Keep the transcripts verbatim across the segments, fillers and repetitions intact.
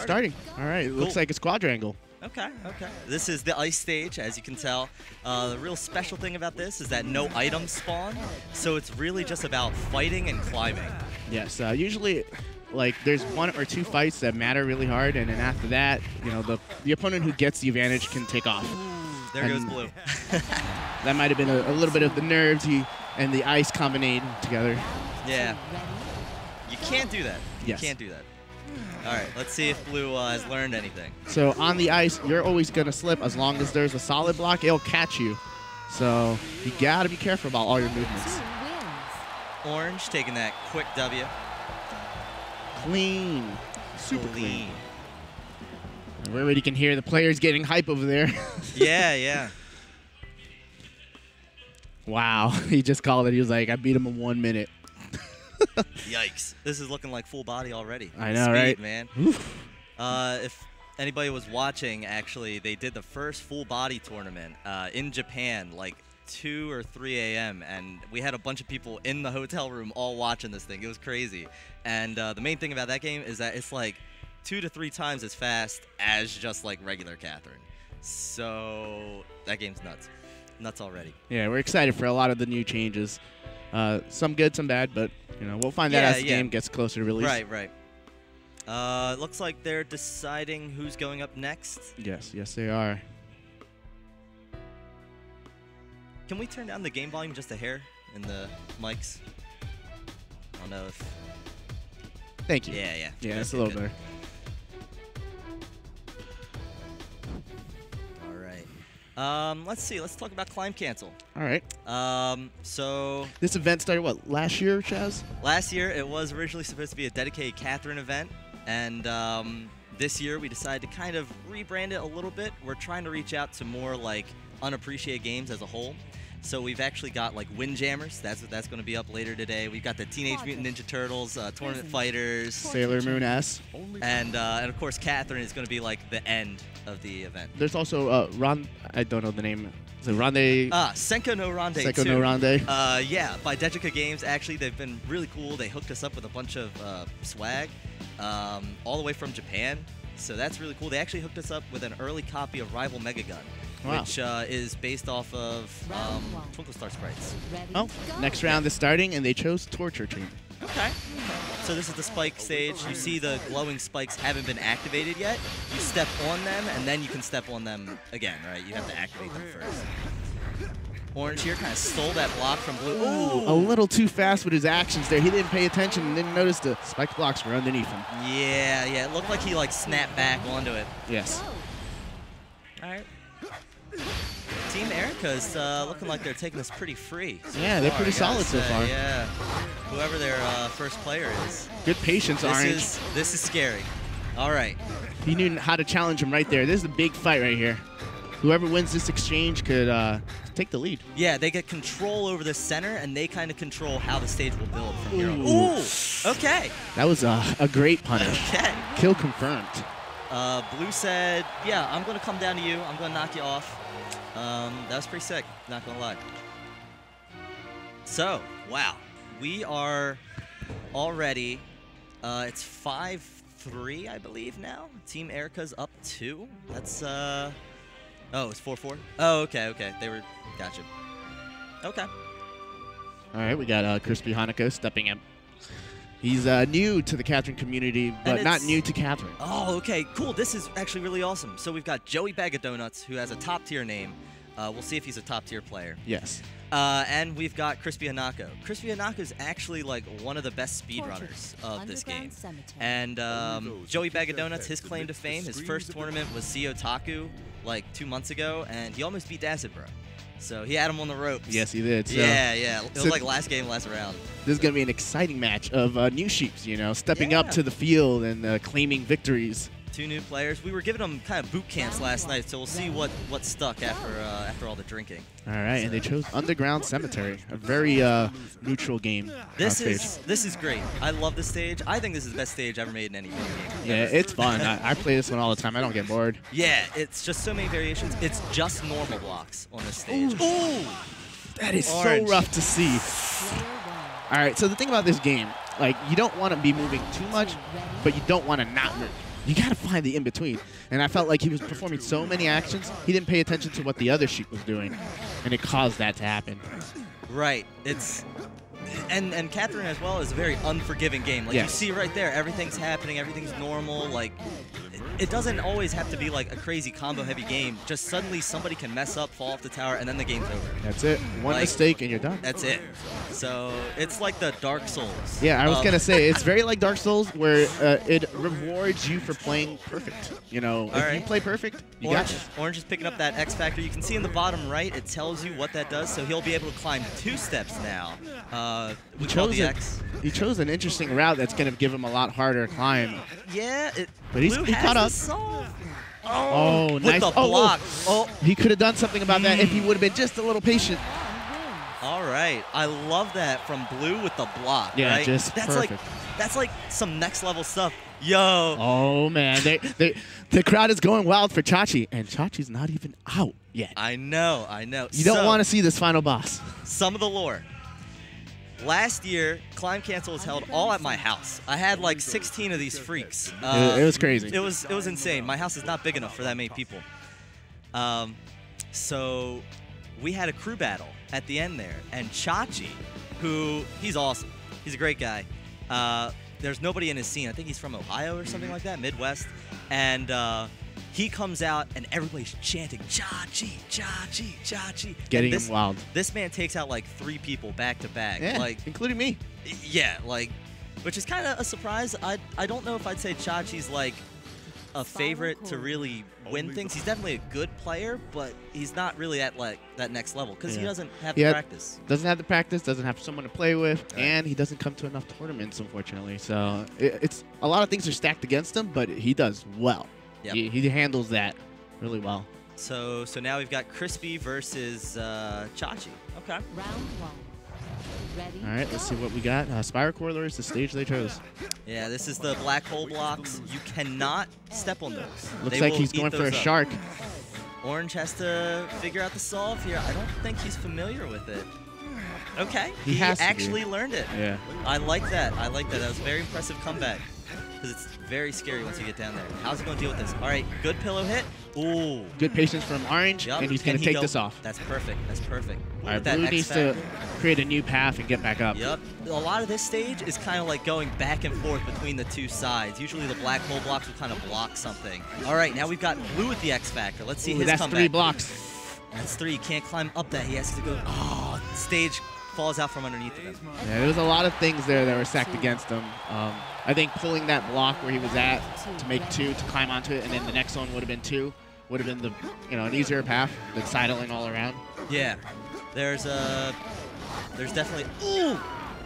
starting. Starting. All right. It cool. Looks like it's quadrangle. Okay, okay. This is the ice stage, as you can tell. Uh, the real special thing about this is that no items spawn, so it's really just about fighting and climbing. Yes, uh, usually like there's one or two fights that matter really hard, and then after that, you know, the, the opponent who gets the advantage can take off. There and goes blue. That might have been a, a little bit of the nerves he, and the ice combined together. Yeah. You can't do that. You yes. can't do that. All right, let's see if blue uh, has learned anything. So on the ice, you're always going to slip. As long as there's a solid block, it'll catch you. So you got to be careful about all your movements. Orange taking that quick W. Clean. Super clean. clean. We already can hear the players getting hype over there. Yeah, yeah. Wow. He just called it. He was like, I beat him in one minute. Yikes. This is looking like full body already. I know, Speed, right? man. Uh, if anybody was watching, actually, they did the first full body tournament uh, in Japan, like two or three A M, and we had a bunch of people in the hotel room all watching this thing. It was crazy. And uh, the main thing about that game is that it's like two to three times as fast as just like regular Catherine. So that game's nuts. Nuts already. Yeah, we're excited for a lot of the new changes. Uh, some good, some bad, but you know we'll find yeah, that as the yeah. game gets closer to release. Right, right. Uh, looks like they're deciding who's going up next. Yes, yes, they are. Can we turn down the game volume just a hair in the mics? I don't know if. Thank you. Yeah, yeah. Yeah, that's a little better. All right. Um, let's see. Let's talk about Climb Cancel. All right. Um, so this event started what last year, Chaz? Last year it was originally supposed to be a dedicated Catherine event, and um, this year we decided to kind of rebrand it a little bit. We're trying to reach out to more like unappreciated games as a whole. So we've actually got like Wind Jammers. That's what that's going to be up later today. We've got the Teenage Mutant Ninja Turtles, uh, Tournament Fighters, Sailor Moon S, and uh, and of course Catherine is going to be like the end of the event. There's also uh, Ron. I don't know the name. Is it Ronde? Ah, uh, Senko no Ronde. Senko no Ronde. Uh, yeah, by Dedica Games. Actually, they've been really cool. They hooked us up with a bunch of uh, swag, um, all the way from Japan. So that's really cool. They actually hooked us up with an early copy of Rival Mega Gun. Wow. Which uh, is based off of um, Twinkle Star Sprites. Oh, next round is starting, and they chose Torture Team. Okay. So this is the spike stage. You see the glowing spikes haven't been activated yet. You step on them, and then you can step on them again, right? You have to activate them first. Orange here kind of stole that block from blue. Ooh. A little too fast with his actions there. He didn't pay attention and didn't notice the spike blocks were underneath him. Yeah, yeah. It looked like he, like, snapped back onto it. Yes. All right. Team Erica's uh, looking like they're taking this pretty free. So yeah, they're far, pretty solid say. so far. Yeah, whoever their uh, first player is. Good patience, this Orange. Is, this is scary. All right. He knew how to challenge him right there. This is a big fight right here. Whoever wins this exchange could uh, take the lead. Yeah, they get control over the center, and they kind of control how the stage will build from here on. Ooh, okay. That was a, a great punish. Okay. Kill confirmed. Uh, blue said, yeah, I'm going to come down to you. I'm going to knock you off. Um, that was pretty sick, not gonna lie. So, wow, we are already, uh, it's five three, I believe now. Team Erica's up two. That's, uh, oh, it's four four? Oh, okay, okay, they were, gotcha. Okay. All right, we got uh, Crispy Hanako stepping in. He's uh, new to the Catherine community, but not new to Catherine. Oh, okay, cool. This is actually really awesome. So we've got Joey Bagadonuts, who has a top-tier name. Uh, we'll see if he's a top-tier player. Yes. Uh, and we've got Crispy Hanako. Crispy Hanako is actually like one of the best speedrunners of this game. Cemetery. And um, Joey Bagadonuts, his claim to fame, his first tournament was CEOtaku like two months ago, and he almost beat Dazzedbro. So he had him on the ropes. Yes, he did. So. Yeah, yeah. It was so like last game, last round. This is going to be an exciting match of uh, new sheeps, you know, stepping yeah. up to the field and uh, claiming victories. Two new players. We were giving them kind of boot camps last night, so we'll see what, what stuck after uh, after all the drinking. All right, so. And they chose Underground Cemetery, a very uh, neutral game. This is stage. This is great. I love this stage. I think this is the best stage ever made in any video game. Yeah, ever. It's fun. I, I play this one all the time. I don't get bored. Yeah, it's just so many variations. It's just normal blocks on this stage. Ooh, Ooh. That is Orange. So rough to see. All right, so the thing about this game, like you don't want to be moving too much, but you don't want to not move. you gotta find the in-between. And I felt like he was performing so many actions, he didn't pay attention to what the other sheep was doing, and it caused that to happen. Right. It's and and Catherine as well is a very unforgiving game. Like, yes. You see right there, everything's happening, everything's normal. Like, it doesn't always have to be like a crazy combo-heavy game. Just suddenly somebody can mess up, fall off the tower, and then the game's over. That's it. One like, mistake and you're done. That's it. So it's like the Dark Souls. Yeah, I was um, gonna say it's very like Dark Souls, where uh, it rewards you for playing perfect. You know, if right. you play perfect, you Orange, got it. Orange is picking up that X Factor. You can see in the bottom right, it tells you what that does. So he'll be able to climb two steps now. Uh, we chose the X. He chose an interesting route that's gonna give him a lot harder to climb. Yeah, it, but he's, he caught up. Soul. Oh, oh nice. The oh, block. Oh. He could have done something about that if he would have been just a little patient. All right. I love that from Blue with the block. Yeah, right? just that's perfect. Like, that's like some next level stuff. Yo. Oh, man. They, they, the crowd is going wild for Chachi, and Chachi's not even out yet. I know. I know. You so, don't want to see this final boss. Some of the lore. Last year, Climb Cancel was held all at my house. I had like sixteen of these freaks. Uh, it was crazy. It was it was insane. My house is not big enough for that many people. Um, so we had a crew battle at the end there, and Chachi, who he's awesome. He's a great guy. Uh, there's nobody in his scene. I think he's from Ohio or something like that, Midwest, and. Uh, He comes out, and everybody's chanting, Chachi, Chachi, Chachi. Getting this, him wild. This man takes out, like, three people back-to-back. Yeah, like, including me. Yeah, like, which is kind of a surprise. I, I don't know if I'd say Chachi's, like, a favorite to really win things. He's definitely a good player, but he's not really at, like, that next level because yeah. he doesn't have the yeah, practice. Doesn't have the practice, doesn't have someone to play with, right. and he doesn't come to enough tournaments, unfortunately. So it, it's a lot of things are stacked against him, but he does well. Yep. He, he handles that really well. So so now we've got Crispy versus uh, Chachi. Okay. Round one. Ready? All right, let's see what we got. Uh, Spiral Corridor is the stage they chose. Yeah, this is the black hole blocks. You cannot step on those. Looks they like he's going for a up. shark. Orange has to figure out the solve here. I don't think he's familiar with it. Okay. He, he has actually to learned it. Yeah. I like that. I like that. That was a very impressive comeback. Because it's very scary once you get down there. How's he going to deal with this? All right, good pillow hit. Ooh. Good patience from Orange, yep. and he's going to take go this off. That's perfect. That's perfect. Ooh, all right, Blue needs to create a new path and get back up. Yep. A lot of this stage is kind of like going back and forth between the two sides. Usually the black hole blocks will kind of block something. All right, now we've got Blue with the X Factor. Let's see Ooh, his that's comeback. That's three blocks. That's three. He can't climb up that. He has to go. Oh, stage falls out from underneath him. Yeah, there was a lot of things there that were stacked against him. Um, I think pulling that block where he was at to make two to climb onto it, and then the next one would have been two, would have been the you know an easier path than sidling all around. Yeah, there's a there's definitely. Ooh,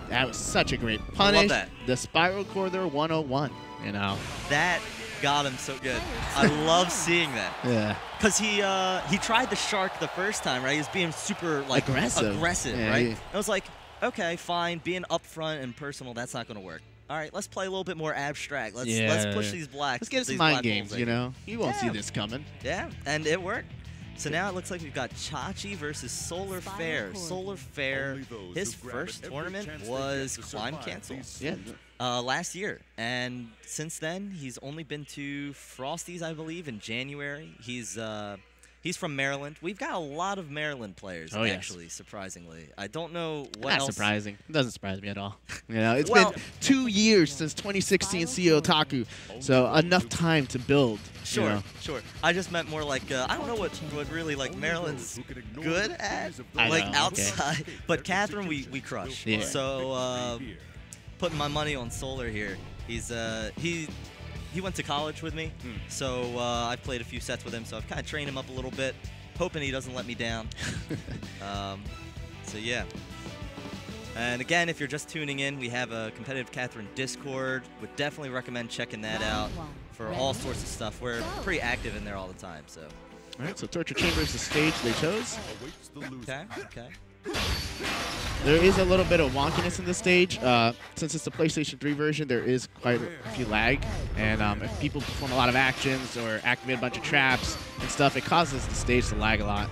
that was such a great punish. I love that. The Spiral Corridor one oh one. You know that. Got him so good. I love seeing that. Yeah. Because he uh, he tried the shark the first time, right? He was being super like aggressive, aggressive yeah, right? Yeah. I was like, okay, fine. Being upfront and personal, that's not going to work. All right, let's play a little bit more abstract. Let's yeah, let's push yeah. these blacks. Let's get some mind games, you know? You won't yeah. see this coming. Yeah, and it worked. So now it looks like we've got Chachi versus Solar Fair. Solar Fair, his first tournament was Climb Cancel. Yeah. Uh, last year, and since then he's only been to Frosty's, I believe, in January. He's uh, he's from Maryland. We've got a lot of Maryland players, oh, actually, yes. surprisingly. I don't know what Not else. surprising. It doesn't surprise me at all. You know, it's well, been two years since twenty sixteen CEOtaku, so enough time to build. Sure, you know. sure. I just meant more like, uh, I don't know what, what really like Maryland's good at, I like know, outside. Okay. But Catherine, we, we crush. Yeah. So. Uh, Putting my money on Solar here. He's uh he he went to college with me, mm. so uh, I've played a few sets with him. So I've kind of trained him up a little bit, hoping he doesn't let me down. um, so yeah. And again, if you're just tuning in, we have a competitive Catherine Discord. Would definitely recommend checking that out for all sorts of stuff. We're pretty active in there all the time. So. All right. So Torture Chamber is the stage they chose. Okay. Okay. There is a little bit of wonkiness in this stage. Uh, since it's the PlayStation three version, there is quite a few lag. And um, if people perform a lot of actions or activate a bunch of traps and stuff, it causes the stage to lag a lot.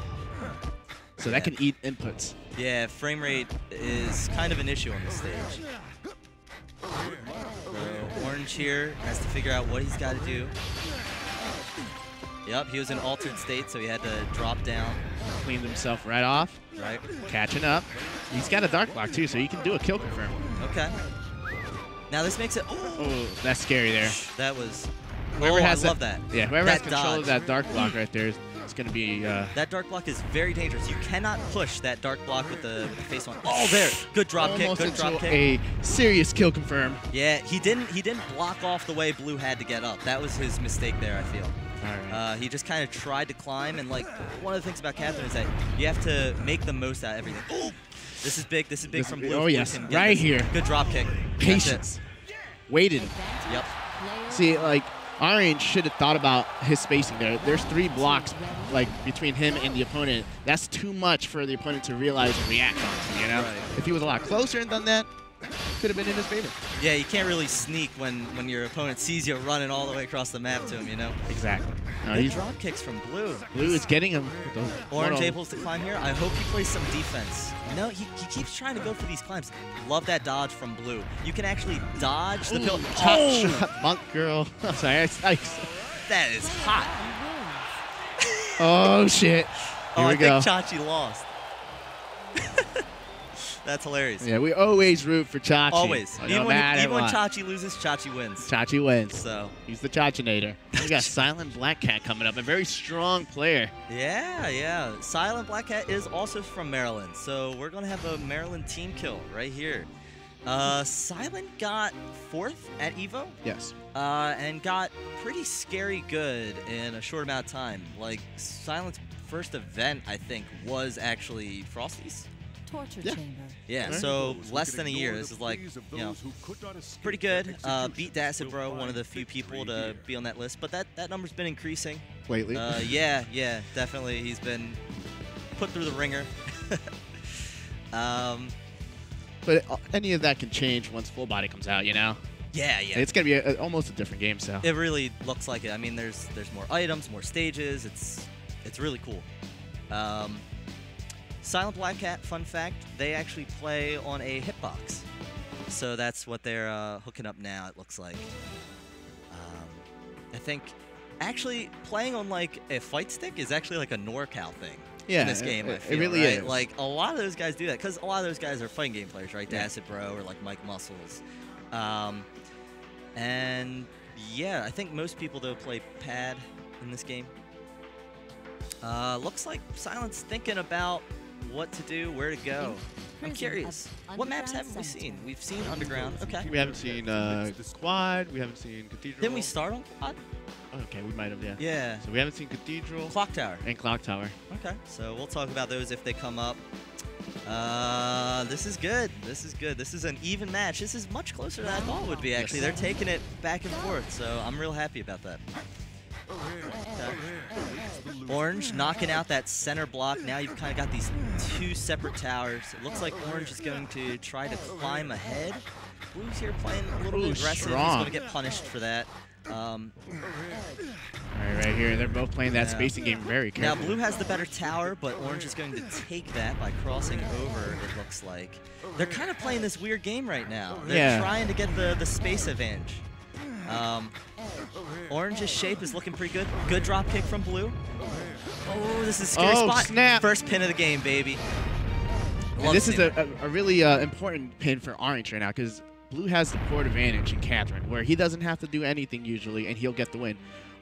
So that can eat inputs. Yeah, frame rate is kind of an issue on this stage. So range here. Has to figure out what he's got to do. Yep, he was in altered state, so he had to drop down. Cleaned himself right off. Right. Catching up. He's got a dark lock, too, so you can do a kill confirm. Okay. Now this makes it... Oh, that's scary there. That was... Whoever oh, has I love that. that. Yeah, whoever that has control dodge. of that dark block right there, it's going to be... Uh, that dark block is very dangerous. You cannot push that dark block with the face one. Oh, there. Good drop Almost kick. Good drop kick. A serious kill confirm. Yeah, he didn't, he didn't block off the way Blue had to get up. That was his mistake there, I feel. Right. Uh, he just kind of tried to climb, and like one of the things about Catherine is that you have to make the most out of everything. Oh, this is big. This is big this from Blue. Oh yes, right this. here. Good drop kick. Patience. Waited. Yep. See, like Orange should have thought about his spacing there. There's three blocks like between him and the opponent. That's too much for the opponent to realize and react on. You know, right. If he was a lot closer and done that, could have been in his favor. Yeah, you can't really sneak when, when your opponent sees you running all the way across the map to him, you know? Exactly. No, he's drop kicks from Blue. Blue is getting him. Orange able to climb here. I hope he plays some defense. No, he, he keeps trying to go for these climbs. Love that dodge from Blue. You can actually dodge the pillar. Touch shot, Monk Girl. I'm sorry, it's nice. That is hot. Oh, shit. Here oh, we I go. think Chachi lost. That's hilarious. Yeah, we always root for Chachi. Always. Oh, even no when, even when Chachi loses, Chachi wins. Chachi wins. So he's the Chachinator. We got Silent Black Cat coming up, a very strong player. Yeah, yeah. Silent Black Cat is also from Maryland, so we're gonna have a Maryland team kill right here. Uh, Silent got fourth at Evo. Yes. Uh, and got pretty scary good in a short amount of time. Like Silent's first event, I think, was actually Frosty's. Yeah, yeah so less than a year. This is like, you know, pretty good. Uh, beat Dazzedbro, one of the few people to be on that list. But that, that number's been increasing. Lately. Uh, yeah, yeah, definitely. He's been put through the ringer. um, but any of that can change once Full Body comes out, you know? Yeah, yeah. It's going to be a, almost a different game, so. It really looks like it. I mean, there's there's more items, more stages. It's, it's really cool. Um... Silent Black Cat, fun fact, they actually play on a hitbox. So that's what they're uh, hooking up now, it looks like. Um, I think actually playing on like a fight stick is actually like a NorCal thing yeah, in this it, game. It, I feel, it really right? is. Like a lot of those guys do that because a lot of those guys are fighting game players, right? Yeah. Dazzedbro or like Mike Muscles. Um, and yeah, I think most people though play pad in this game. Uh, looks like Silent's thinking about what to do, where to go. I'm curious. What maps haven't we seen? We've seen Underground. Okay. We haven't seen uh, Quad. We haven't seen Cathedral. Didn't we start on Quad? Okay, we might have, yeah. Yeah. So we haven't seen Cathedral. Clock Tower. And Clock Tower. Okay. So we'll talk about those if they come up. Uh, this is good. This is good. This is an even match. This is much closer than I thought it would be, actually. They're taking it back and forth, so I'm real happy about that. Orange knocking out that center block. Now you've kind of got these two separate towers. It looks like Orange is going to try to climb ahead. Blue's here playing a little Ooh, aggressive. Strong. He's going to get punished for that. Um, All right, right here. They're both playing that yeah. spacing game very carefully. Now Blue has the better tower, but Orange is going to take that by crossing over, it looks like. They're kind of playing this weird game right now. They're yeah. trying to get the, the space advantage. Um, Orange's shape is looking pretty good. Good drop kick from Blue. Oh, this is a scary oh, spot. Snap. First pin of the game, baby. This is a, a really uh, important pin for Orange right now because Blue has the port advantage in Catherine where he doesn't have to do anything usually and he'll get the win.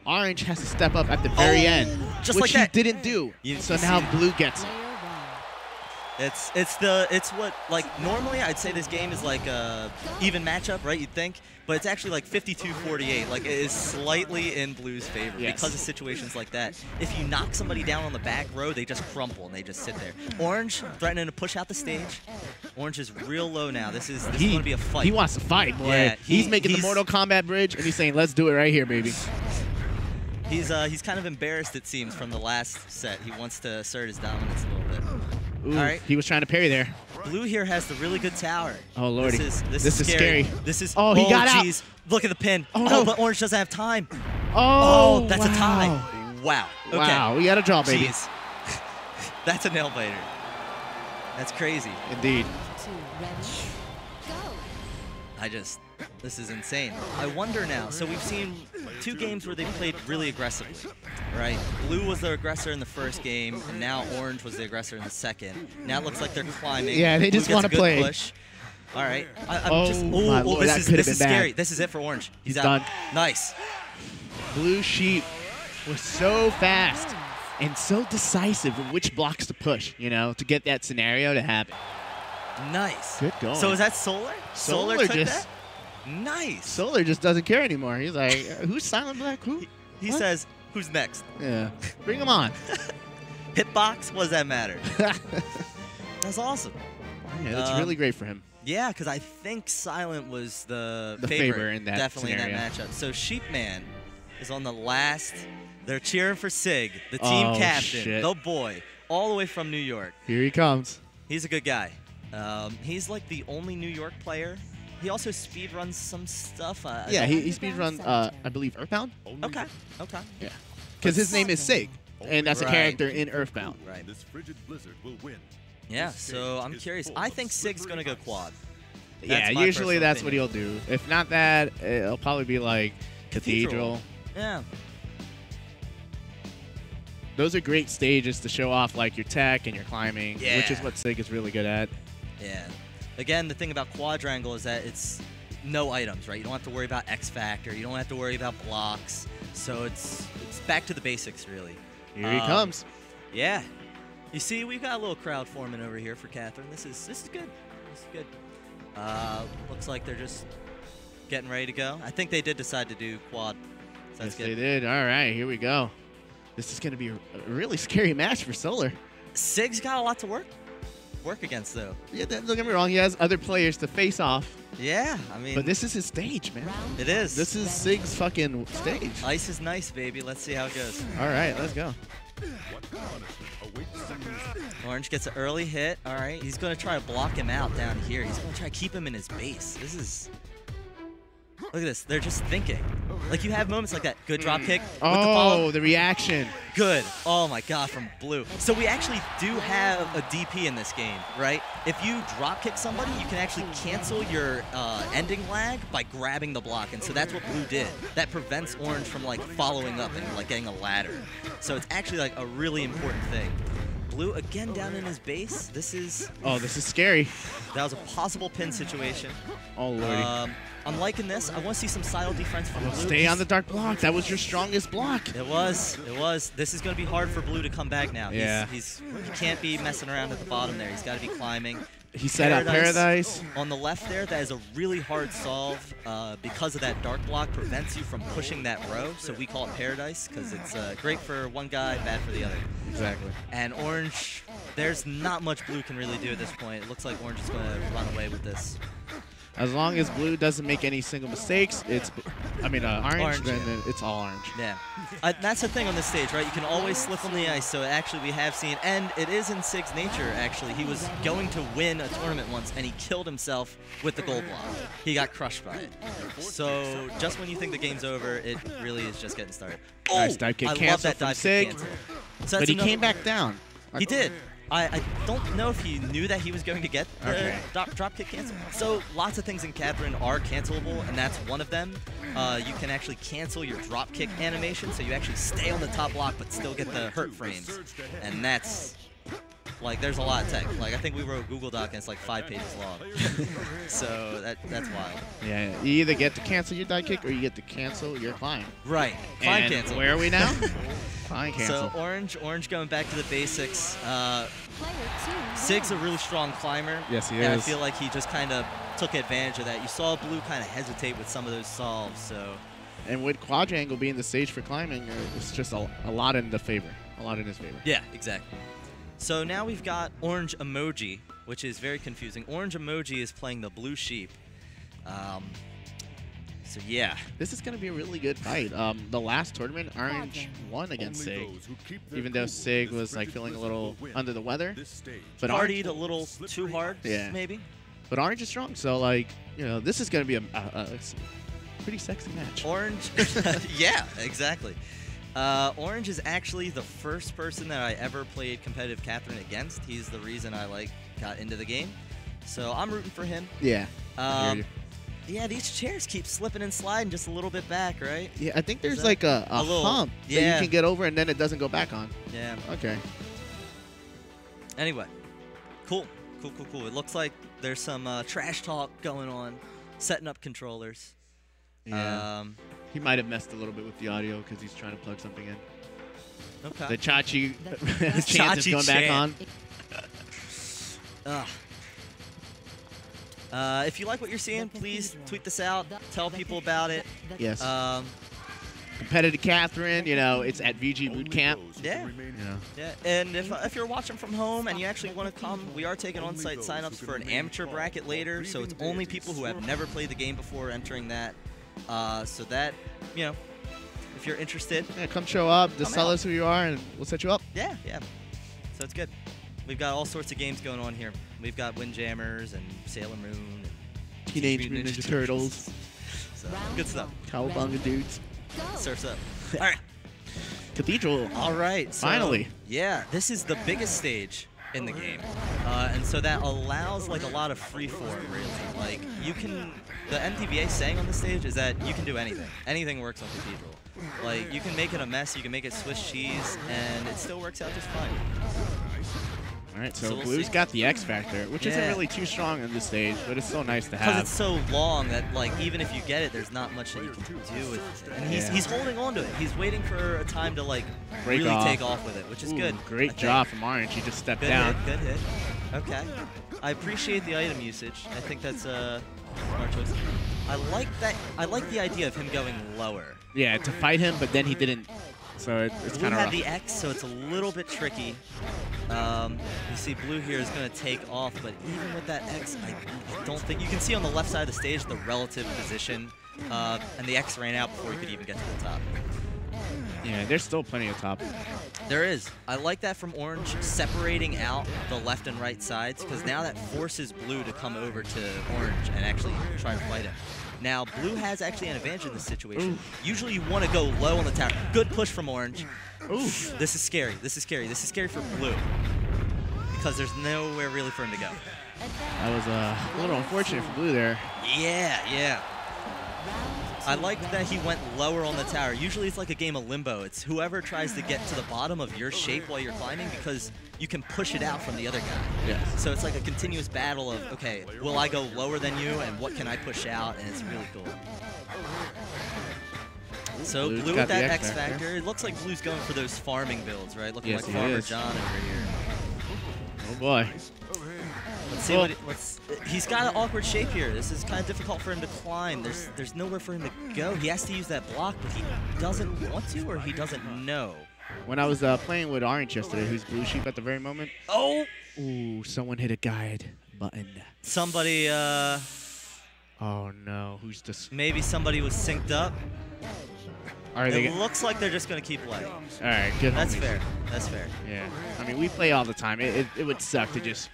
Orange has to step up at the very oh, end, just which like that. he didn't do. You so now it. Blue gets it. It's it's the it's what like normally I'd say this game is like a even matchup, right? You'd think, but it's actually like fifty-two forty-eight. Like it is slightly in Blue's favor yes. because of situations like that. If you knock somebody down on the back row, they just crumple and they just sit there. Orange threatening to push out the stage. Orange is real low now. This is, this he, is going to be a fight. He wants to fight, boy. Yeah, he, he's making he's, the Mortal Kombat bridge and he's saying, "Let's do it right here, baby." He's uh he's kind of embarrassed it seems from the last set. He wants to assert his dominance a little bit. Ooh, All right. He was trying to parry there. Blue here has the really good tower. Oh, lordy. This is, this this is scary. scary. This is, oh, he oh, got geez. out. Look at the pin. Oh, no. oh, but Orange doesn't have time. Oh, oh that's wow. a tie. Wow. Okay. Wow, we got a draw, baby. Jeez. That's a nail biter. That's crazy. Indeed. I just, This is insane. I wonder now, so we've seen two games where they played really aggressively, right? Blue was the aggressor in the first game, and now Orange was the aggressor in the second. Now it looks like they're climbing. Yeah, they just want to play. Push. All right. I, I'm oh, just, oh, my oh, Lord, this is, this is scary. Bad. This is it for Orange. He's, He's out. Done. Nice. Blue Sheep was so fast and so decisive in which blocks to push, you know, to get that scenario to happen. Nice. Good going. So is that Solar? Solar, Solar took just, that? Nice. Solar just doesn't care anymore. He's like, who's Silent Black? Who? He, he says, who's next? Yeah. Bring him on. Hitbox? What does that matter? That's awesome. Yeah, that's um, really great for him. Yeah, because I think Silent was the, the favorite, favorite in that definitely scenario. in that matchup. So Sheepman is on the last. They're cheering for Sig, the team oh, captain, shit. the boy, all the way from New York. Here he comes. He's a good guy. Um, he's like the only New York player. He also speedruns some stuff. Uh, yeah, he, he speedruns, uh, I believe, Earthbound. Okay, okay. Yeah, because his name is Sig, and that's right. a character in Earthbound. Right. This frigid blizzard will win. Yeah, so I'm curious. I think Sig's going to go quad. That's yeah, usually that's opinion. what he'll do. If not that, it'll probably be like Cathedral. Cathedral. Yeah. Those are great stages to show off like your tech and your climbing, yeah. which is what Sig is really good at. Yeah. Again, the thing about Quadrangle is that it's no items, right? You don't have to worry about X Factor. You don't have to worry about blocks. So it's it's back to the basics, really. Here um, he comes. Yeah. You see, we've got a little crowd forming over here for Catherine. This is this is good. This is good. Uh, looks like they're just getting ready to go. I think they did decide to do quad. So yes, that's good. They did. All right, here we go. This is going to be a really scary match for Solar. Sig's got a lot to work work against, though. Yeah, don't get me wrong. He has other players to face off. Yeah, I mean. But this is his stage, man. It is. This is Sig's fucking stage. Ice is nice, baby. Let's see how it goes. All right, let's go. Orange gets an early hit. All right, he's going to try to block him out down here. He's going to try to keep him in his base. This is... Look at this. They're just thinking. Like, you have moments like that. Good drop kick. With oh, the, the reaction. Good. Oh, my God, from Blue. So we actually do have a D P in this game, right? If you drop kick somebody, you can actually cancel your uh, ending lag by grabbing the block. And so that's what Blue did. That prevents Orange from, like, following up and, like, getting a ladder. So it's actually, like, a really important thing. Blue again down in his base. This is... Oh, this is scary. That was a possible pin situation. Oh, Lordy. Um, I'm liking this. I want to see some style defense from Blue. Stay on the dark block. That was your strongest block. It was. It was. This is going to be hard for Blue to come back now. Yeah. He's, he's, he can't be messing around at the bottom there. He's got to be climbing. He set up Paradise. On the left there, that is a really hard solve uh, because of that dark block. Prevents you from pushing that row. So we call it Paradise because it's uh, great for one guy, bad for the other. Exactly. And Orange, there's not much Blue can really do at this point. It looks like Orange is going to run away with this. As long as Blue doesn't make any single mistakes, it's, I mean, uh, orange, orange then yeah. it's all orange. Yeah. Uh, that's the thing on this stage, right? You can always slip on the ice, so actually we have seen, and it is in Sig's nature, actually. He was going to win a tournament once, and he killed himself with the gold block. He got crushed by it. So just when you think the game's over, it really is just getting started. Oh, nice dive kick I love that dive kick cancel. So but he came back down. He did. I, I don't know if he knew that he was going to get the okay. drop, drop kick cancel. So lots of things in Catherine are cancelable, and that's one of them. Uh, you can actually cancel your drop kick animation, so you actually stay on the top block but still get the hurt frames. And that's, like, there's a lot of tech. Like, I think we wrote a Google Doc, and it's like five pages long. So that that's wild. Yeah, you either get to cancel your dive kick or you get to cancel your climb. Right, climb and cancel. Where are we now? Climb cancel. So Orange, Orange going back to the basics. Uh, Sig's a really strong climber. Yes, he is. And I feel like he just kind of took advantage of that. You saw Blue kind of hesitate with some of those solves. So. And with Quadrangle being the stage for climbing, it's just a, a lot in the favor. A lot in his favor. Yeah, exactly. So now we've got Orange Emoji, which is very confusing. Orange Emoji is playing the Blue Sheep. Um, so yeah. This is going to be a really good fight. Um, the last tournament, Orange won against Sig, even though Sig was like feeling a little under the weather. But partied a little too hard, yeah. maybe. But Orange is strong, so like, you know, this is going to be a, a, a pretty sexy match. Orange, yeah, exactly. Uh, Orange is actually the first person that I ever played competitive Catherine against. He's the reason I like got into the game, so I'm rooting for him. Yeah. Um, Yeah, these chairs keep slipping and sliding just a little bit back, right? Yeah, I think there's that, like a, a, a little, hump that yeah. you can get over and then it doesn't go back on. Yeah. Okay. Anyway, cool. Cool, cool, cool. It looks like there's some uh, trash talk going on, setting up controllers. Yeah. Um, he might have messed a little bit with the audio because he's trying to plug something in. Okay. The Chachi chance Chachi is going back on. uh. Uh, if you like what you're seeing, please tweet this out. Tell people about it. Yes. Um, Competitive Catherine, you know, it's at V G Bootcamp. Yeah. You know. Yeah. And if, uh, if you're watching from home and you actually want to come, we are taking on-site signups for an amateur bracket later, so it's only people who have never played the game before entering that. Uh, so that, you know, if you're interested. Yeah, come show up. Just tell us who you are, and we'll set you up. Yeah, yeah. So it's good. We've got all sorts of games going on here. We've got Wind Jammers and Sailor Moon. And Teenage Mutant Ninja Turtles. So, good stuff. Cowabunga dudes. Surf's up. All right. Cathedral. All right. So, finally. Yeah, this is the biggest stage in the game. Uh, and so that allows like a lot of freeform, really. Like you can, the M T V A saying on the stage is that you can do anything. Anything works on Cathedral. Like you can make it a mess, you can make it Swiss cheese, and it still works out just fine. All right, so, so we'll Blue's see. got the X Factor, which yeah. isn't really too strong on this stage, but it's so nice to have. Because it's so long that, like, even if you get it, there's not much that you can do with it. And he's, yeah. he's holding on to it. He's waiting for a time to, like, Break really off. take off with it, which is Ooh, good. Great job from Orange. He just stepped good down. Hit, good hit. Okay. I appreciate the item usage. I think that's a smart choice. I like that. I like the idea of him going lower. Yeah, to fight him, but then he didn't. So it, it's kind of rough. Blue had the X, so it's a little bit tricky. Um, you see Blue here is going to take off, but even with that X, I, I don't think... You can see on the left side of the stage the relative position, uh, and the X ran out before you could even get to the top. Yeah, there's still plenty of top. There is. I like that from Orange, separating out the left and right sides, because now that forces Blue to come over to Orange and actually try to fight him. Now, Blue has actually an advantage in this situation. Oof. Usually you want to go low on the tower. Good push from Orange. Oof. This is scary. This is scary. This is scary for Blue. Because there's nowhere really for him to go. That was uh, a little unfortunate for Blue there. Yeah, yeah. I like that he went lower on the tower. Usually it's like a game of limbo. It's whoever tries to get to the bottom of your shape while you're climbing because you can push it out from the other guy. Yes. So it's like a continuous battle of, okay, will I go lower than you and what can I push out? And it's really cool. So Blue's Blue with that X Factor. Factor. It looks like Blue's going for those farming builds, right? Looking yes, like Farmer is. John over here. Oh boy. Let's see what he, let's, he's got an awkward shape here. This is kind of difficult for him to climb. There's there's nowhere for him to go. He has to use that block, but he doesn't want to or he doesn't know. When I was uh, playing with Orange yesterday, who's Blue Sheep at the very moment. Oh! Ooh, someone hit a guide button. Somebody, uh... Oh, no. Who's this? Maybe somebody was synced up. Are they it looks like they're just going to keep playing. All right, good. That's homies. fair. That's fair. Yeah. I mean, we play all the time. It, it, it would suck to just...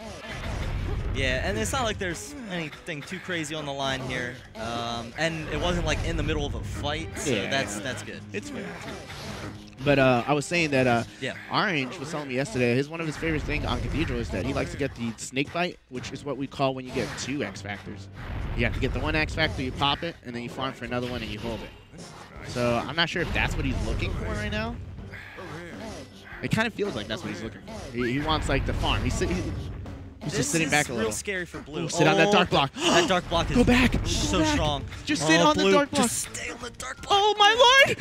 Yeah, and it's not like there's anything too crazy on the line here. Um, and it wasn't like in the middle of a fight, so yeah, that's yeah. that's good. It's fair. But uh, I was saying that uh, yeah. Orange was telling me yesterday, his one of his favorite things on Cathedral is that he likes to get the snake bite, which is what we call when you get two X Factors. You have to get the one X Factor, you pop it, and then you farm for another one and you hold it. So I'm not sure if that's what he's looking for right now. It kind of feels like that's what he's looking for. He, he wants like the farm. He's, he's He's this just sitting is back a little. Real scary for Blue. Ooh, sit oh, on that dark block. That dark block is Go back. so Go back. strong. Just sit oh, on Blue. the dark block. Just stay on the dark block. Oh my lord!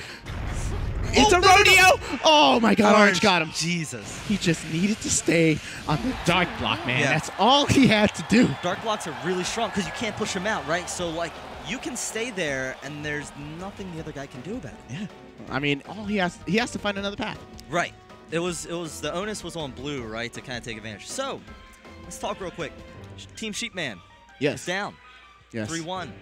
It's oh, a no, rodeo! No. Oh my God! Orange got him. Jesus. He just needed to stay on the dark block, man. Yeah. That's all he had to do. Dark blocks are really strong because you can't push them out, right? So like, you can stay there, and there's nothing the other guy can do about it. Yeah. I mean, all he has he has to find another path. Right. It was it was the onus was on Blue, right, to kind of take advantage. So. Let's talk real quick. Team Sheepman yes. is down. Yes. three one.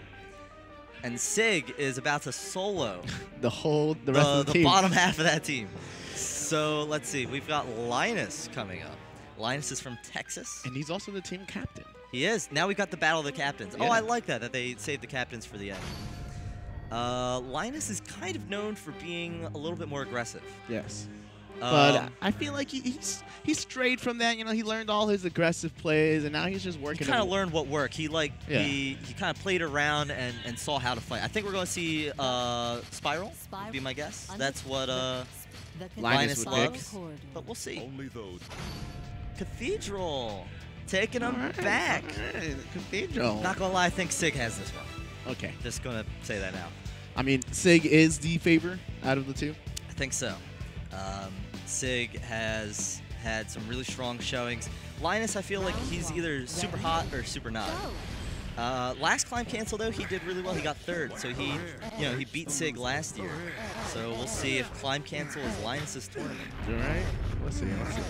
And Sig is about to solo the whole the rest the, of the, the team. bottom half of that team. So let's see. We've got Linus coming up. Linus is from Texas. And he's also the team captain. He is. Now we've got the Battle of the Captains. Yeah. Oh, I like that, that they saved the captains for the end. Uh, Linus is kind of known for being a little bit more aggressive. Yes. But um, I feel like he, he's he strayed from that. You know, he learned all his aggressive plays, and now he's just working. He kind of learned what worked. He like yeah. he he kind of played around and and saw how to fight. I think we're going to see uh, Spiral, Spiral. Would be my guess. That's what uh, Linus, Linus loves. But we'll see. Only those. Cathedral taking him right. back. Right. Cathedral. Not gonna lie, I think Sig has this one. Okay. Just gonna say that now. I mean, Sig is the favorite out of the two. I think so. Um, Sig has had some really strong showings. Linus, I feel like he's either super hot or super not. Uh, last Climb Cancel, though, he did really well. He got third, so he, you know, he beat Sig last year. So we'll see if Climb Cancel is Linus's tournament. All right, we'll see. We'll see.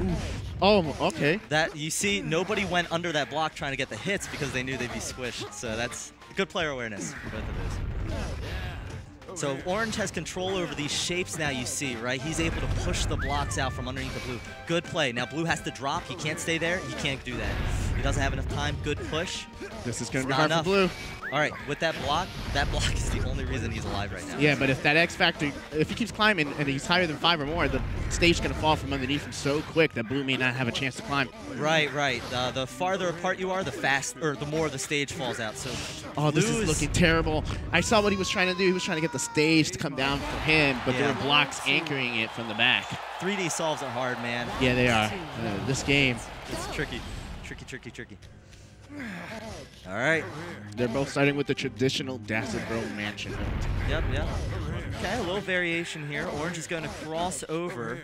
Oof. Oh, okay. That you see, nobody went under that block trying to get the hits because they knew they'd be squished. So that's good player awareness for both of those. So Orange has control over these shapes now, you see, right? He's able to push the blocks out from underneath the blue. Good play. Now Blue has to drop. He can't stay there. He can't do that. He doesn't have enough time. Good push. This is going to be hard for Blue. All right, with that block, that block is the only reason he's alive right now. Yeah, but if that X Factor, if he keeps climbing and he's higher than five or more, the stage's going to fall from underneath him so quick that Blue may not have a chance to climb. Right, right. Uh, the farther apart you are, the fast, or the more the stage falls out. So oh, Blue this is, is looking terrible. I saw what he was trying to do. He was trying to get the stage to come down for him, but yeah. there were blocks anchoring it from the back. three D solves are hard, man. Yeah, they are. Uh, this game. It's tricky, tricky, tricky, tricky. All right. They're both starting with the traditional Dazzedbro mansion. Yep, yep. Okay, a little variation here. Orange is going to cross over,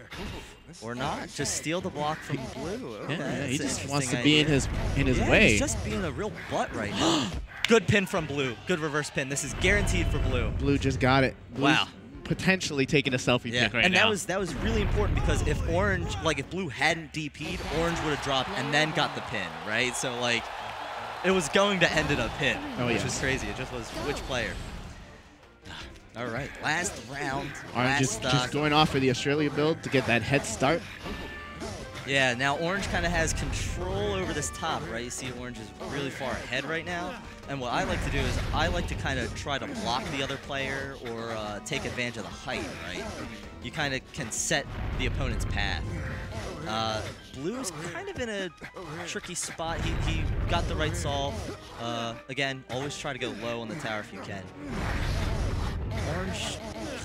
or not, just steal the block from Blue. Okay, yeah, he just wants to be idea. in his in his yeah, way. He's just being a real butt right now. Good pin from Blue. Good reverse pin. This is guaranteed for Blue. Blue just got it. Blue's wow. potentially taking a selfie yeah. pick right and now. And that was that was really important because if Orange, like if Blue hadn't D P'd, Orange would have dropped and then got the pin, right? So like. It was going to end in a pin, oh, which yeah. was crazy. It just was which player. All right, last round. Orange last just, just going off for the Australia build to get that head start. Yeah, now Orange kind of has control over this top, right? You see Orange is really far ahead right now. And what I like to do is I like to kind of try to block the other player or uh, take advantage of the height, right? You kind of can set the opponent's path. Uh, Blue's kind of in a tricky spot. He, he got the right solve. Uh, again, always try to go low on the tower if you can. Orange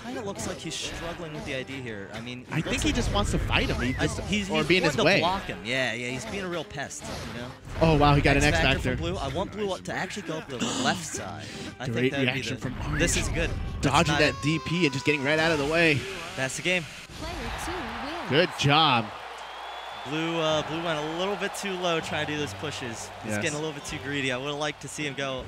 kind of looks like he's struggling with the idea here. I mean, I think he like just wants to fight him. He just, I, he's he's being his to way. block him. Yeah, yeah, he's being a real pest. You know. Oh wow, he got X an X factor. From Blue. I want Blue to actually go up to the left side. I Great think reaction be the, from Orange. This is good. Dodging that it. D P and just getting right out of the way. That's the game. Player two wins. Good job. Blue, uh, Blue went a little bit too low trying to do those pushes. He's yes. getting a little bit too greedy. I would have liked to see him go